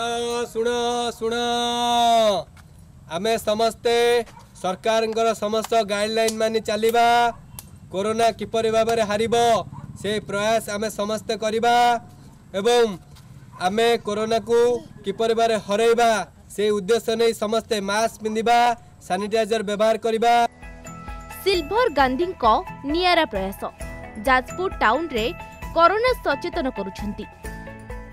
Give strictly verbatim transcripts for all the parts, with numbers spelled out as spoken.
सुना सुना सुना आमे समस्ते सरकार समस्त गाइडलाइन मानि चलिबा, कोरोना किपरि भाबरे हारिबो से प्रयास आमे समस्ते करिबा एवं आमे कोरोना को किपरि भाबरे हराइबा से उद्देश्य नै समस्ते मास्क पिंदिबा, सैनिटाइजर व्यवहार करिबा। सिल्भर गांधी को नियारा प्रयास जाजपुर टाउन रे कोरोना सचेतन करुछंती।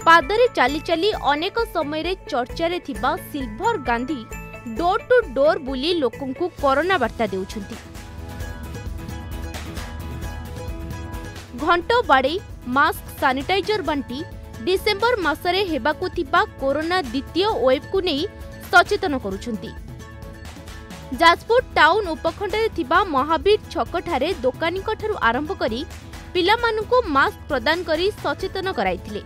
पादरे चाली चाली अनेक समय रे चर्चा रे थिबा silver Gandhi door to door बुली लोकन को कोरोना वार्ता देउछंती। घंटो बाड़ी मास्क सैनिटाइजर बंटी डिसेंबर मासरे हेबाकु थिबा कोरोना द्वितीय वेव को नै सचेतन करुछंती। जाजपुर टाउन उपखंडरे थिबा महावीर छक ठारे दुकानी कोठारु आरंभ करी पिलामाननकु मास्क प्रदान करी सचेतन कराइथिले।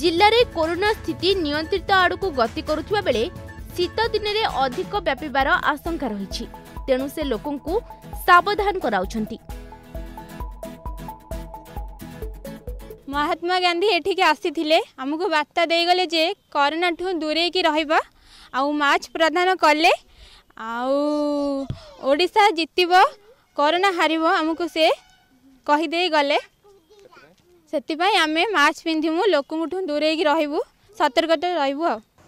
जिल्ला रे कोरोना स्थिति नियंत्रित आडुकु गति करुथुवा बेले शीत दिनरे अधिक व्यापीबार आशंका रहिछि, तेणु से लोकंकु सावधान कराउछंती। महात्मा गांधी एठी के आसीथिले, हमकु वार्ता देइ गले जे कोरोना ठु दूरे की रहिबा आ मास्क प्रदान करले आउ ओडिशा जितब कोरोना हारिबो हमको से कही दे गले, सेतिपाई आमे मास्क पिंधिमु, लोकंठू दूरे की रहबू, सतर्कता रहबू,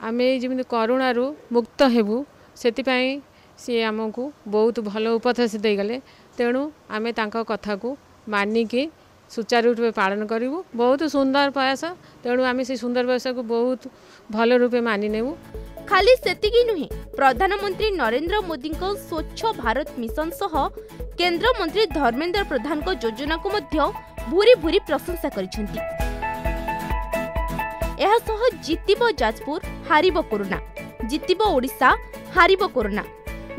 आमे जेमि कोरोना रु मुक्त हेबू सेतिपाई से हमकू बहुत भल उपदेश दे गले, तेणु आमे तांका कथा को मानिकी सुचारू रूपे पालन करूँ। बहुत सुंदर प्रयास, तेणु आमे से सुंदर प्रयास को बहुत भल रूपे मानि नेबू। खाली सेतिकी नुहे, प्रधानमंत्री नरेन्द्र मोदी स्वच्छ भारत मिशन सह केंद्र मंत्री धर्मेन्द्र प्रधान योजना को मध्य भूरी भूरी प्रशंसा करिसेंती। एहा सह जितिबो जाजपुर, हारिबो कोरोना, जितिबो ओडिशा, हारिबो कोरोना,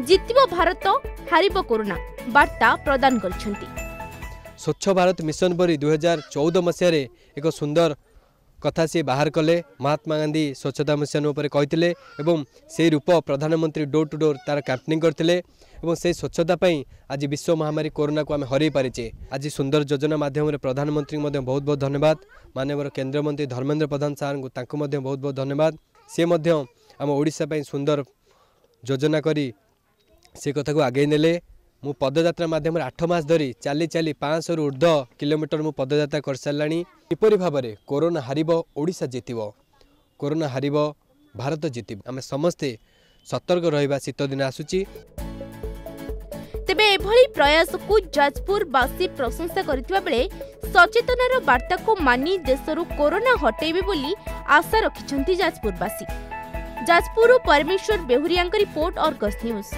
जितिबो भारत, हारिबो कोरोना वार्ता प्रदान करिसेंती। स्वच्छ भारत मिशन परि दुई हजार चौदह मसीह एक सुंदर कथा से बाहर कले। महात्मा गांधी स्वच्छता मिशन उपर कहिथिले एवं से रूप प्रधानमंत्री डोर टू डोर तार कैंपेनिंग करथिले एवं से स्वच्छता पई आज विश्व महामारी कोरोना को आम हरई पारिचे। आज सुंदर योजना माध्यम रे प्रधानमंत्री मध्य बहुत बहुत धन्यवाद, माननीय केंद्र मंत्री धर्मेन्द्र प्रधान सार को तांको मध्य बहुत बहुत धन्यवाद। से मध्य आम ओडिसा पई सुंदर योजना करी से कथा को आगे नेले। मु पदयात्रा माध्यम आठ मास धरी चाली चाली पाँच रु ऊर्ध किलोमीटर मु पदयात्रा कर साराणी। किपरि भाबरे कोरोना हारिबो, ओडिशा जितिबो, कोरोना हारिबो, भारत जितिबो, आमे समस्ते सतर्क रहिबा, शीत दिन आसुची। तेबे एभली प्रयास को जाजपुरवासी प्रशंसा करथिबा बेले सचेतनार वार्ता को मानि देशरु कोरोना हटेबे बोली आशा रखिछंती जाजपुरवासी। जाजपुरु परमेश्वर बेहुरियांक रिपोर्ट, अर्गस न्यूज।